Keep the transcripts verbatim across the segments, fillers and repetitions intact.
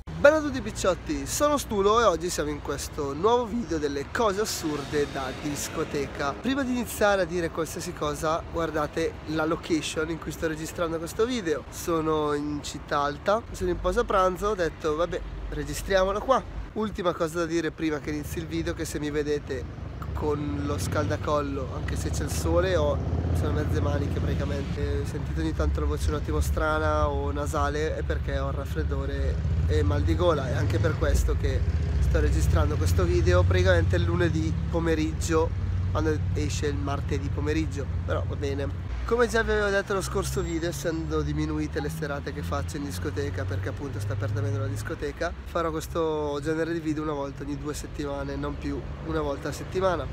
Ciao a tutti picciotti, sono Stulo e oggi siamo in questo nuovo video delle cose assurde da discoteca. Prima di iniziare a dire qualsiasi cosa, guardate la location in cui sto registrando questo video. Sono in città alta, sono in pausa pranzo, ho detto vabbè, registriamolo qua. Ultima cosa da dire prima che inizi il video, che se mi vedete con lo scaldacollo, anche se c'è il sole, ho... sono mezze maniche praticamente. Sentite ogni tanto la voce un attimo strana o nasale, è perché ho raffreddore e mal di gola, è anche per questo che sto registrando questo video praticamente il lunedì pomeriggio, quando esce il martedì pomeriggio, però va bene. Come già vi avevo detto lo scorso video, essendo diminuite le serate che faccio in discoteca perché appunto sta apertamente la discoteca, farò questo genere di video una volta ogni due settimane, non più, una volta a settimana.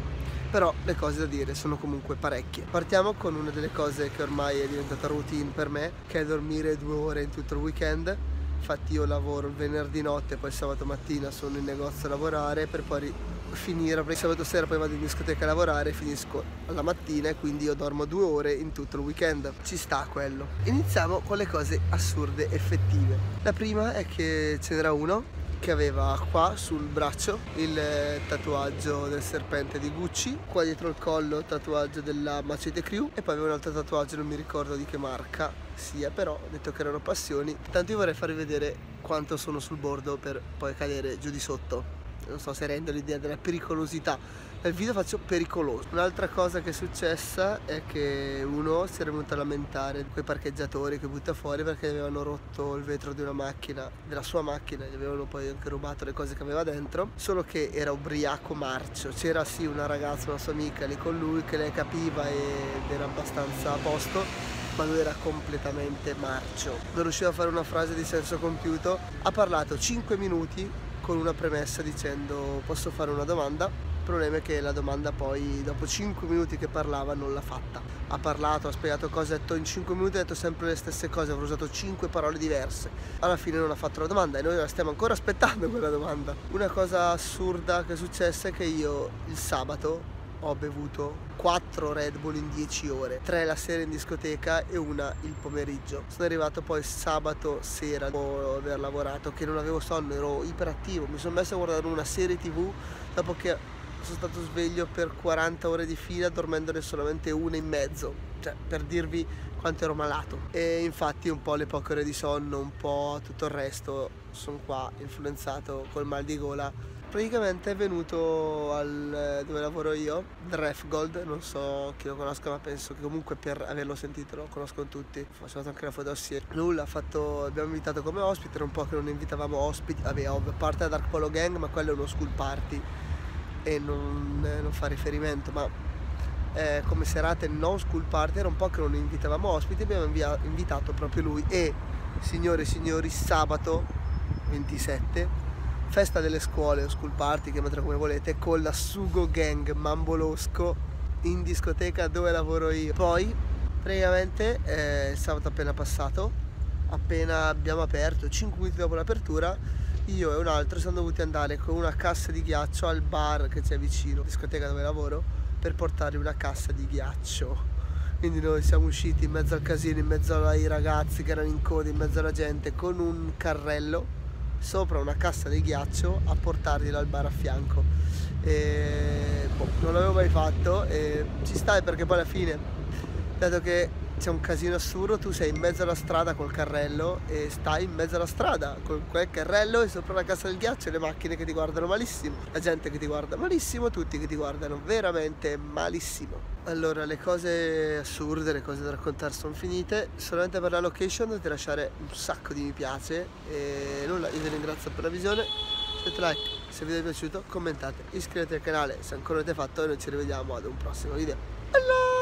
Però le cose da dire sono comunque parecchie. Partiamo con una delle cose che ormai è diventata routine per me, che è dormire due ore in tutto il weekend. Infatti io lavoro il venerdì notte e poi sabato mattina sono in negozio a lavorare, per poi finire, perché sabato sera poi vado in discoteca a lavorare e finisco alla mattina, e quindi io dormo due ore in tutto il weekend. Ci sta quello. Iniziamo con le cose assurde effettive. La prima è che ce n'era uno che aveva qua sul braccio il tatuaggio del serpente di Gucci, qua dietro il collo tatuaggio della Macete Crew, e poi aveva un altro tatuaggio, non mi ricordo di che marca sia, però ho detto che erano passioni. Tanto io vorrei farvi vedere quanto sono sul bordo per poi cadere giù di sotto, non so se rendo l'idea della pericolosità nel video, faccio pericoloso. Un'altra cosa che è successa è che uno si era venuto a lamentare quei parcheggiatori che butta fuori perché gli avevano rotto il vetro di una macchina, della sua macchina, gli avevano poi anche rubato le cose che aveva dentro, solo che era ubriaco marcio. C'era sì una ragazza, una sua amica lì con lui, che lei capiva ed era abbastanza a posto, ma lui era completamente marcio, non riusciva a fare una frase di senso compiuto. Ha parlato cinque minuti con una premessa dicendo posso fare una domanda. Il problema è che la domanda poi dopo cinque minuti che parlava non l'ha fatta. Ha parlato, ha spiegato cose, ha detto in cinque minuti, ha detto sempre le stesse cose, avrà usato cinque parole diverse. Alla fine non ha fatto la domanda e noi la stiamo ancora aspettando quella domanda. Una cosa assurda che è successa è che io il sabato ho bevuto quattro Red Bull in dieci ore, tre la sera in discoteca e una il pomeriggio. Sono arrivato poi sabato sera dopo aver lavorato, che non avevo sonno, ero iperattivo, mi sono messo a guardare una serie tv dopo che sono stato sveglio per quaranta ore di fila, dormendone solamente una e mezzo, cioè per dirvi quanto ero malato. E infatti un po' le poche ore di sonno, un po' tutto il resto, sono qua influenzato col mal di gola. Praticamente è venuto al, dove lavoro io, Drefgold, non so chi lo conosca, ma penso che comunque per averlo sentito lo conoscono tutti. Facevamo anche la foto assieme. Lui l'ha fatto, abbiamo invitato come ospite, era un po' che non invitavamo ospiti, vabbè, ovvio, parte da Dark Polo Gang, ma quello è uno school party e non, non fa riferimento, ma eh, come serate non school party era un po' che non invitavamo ospiti, abbiamo invia, invitato proprio lui. E signore e signori, sabato ventisette, festa delle scuole o school party, chiamatela come volete, con la Sugo Gang Mambolosco in discoteca dove lavoro io. Poi praticamente eh, il sabato appena passato, appena abbiamo aperto, cinque minuti dopo l'apertura, io e un altro siamo dovuti andare con una cassa di ghiaccio al bar che c'è vicino, discoteca dove lavoro, per portare una cassa di ghiaccio. Quindi noi siamo usciti in mezzo al casino, in mezzo ai ragazzi che erano in coda, in mezzo alla gente, con un carrello sopra una cassa di ghiaccio a portargliela al bar a fianco. E, boh, non l'avevo mai fatto e ci stai, perché poi alla fine, dato che c'è un casino assurdo, tu sei in mezzo alla strada col carrello e stai in mezzo alla strada con quel carrello e sopra la cassa del ghiaccio, le macchine che ti guardano malissimo, la gente che ti guarda malissimo, tutti che ti guardano veramente malissimo. Allora, le cose assurde, le cose da raccontare sono finite. Solamente per la location dovete lasciare un sacco di mi piace e nulla, io vi ringrazio per la visione, mettete like se il video vi è piaciuto, commentate, iscrivetevi al canale se ancora non l'avete fatto e noi ci rivediamo ad un prossimo video. Allora!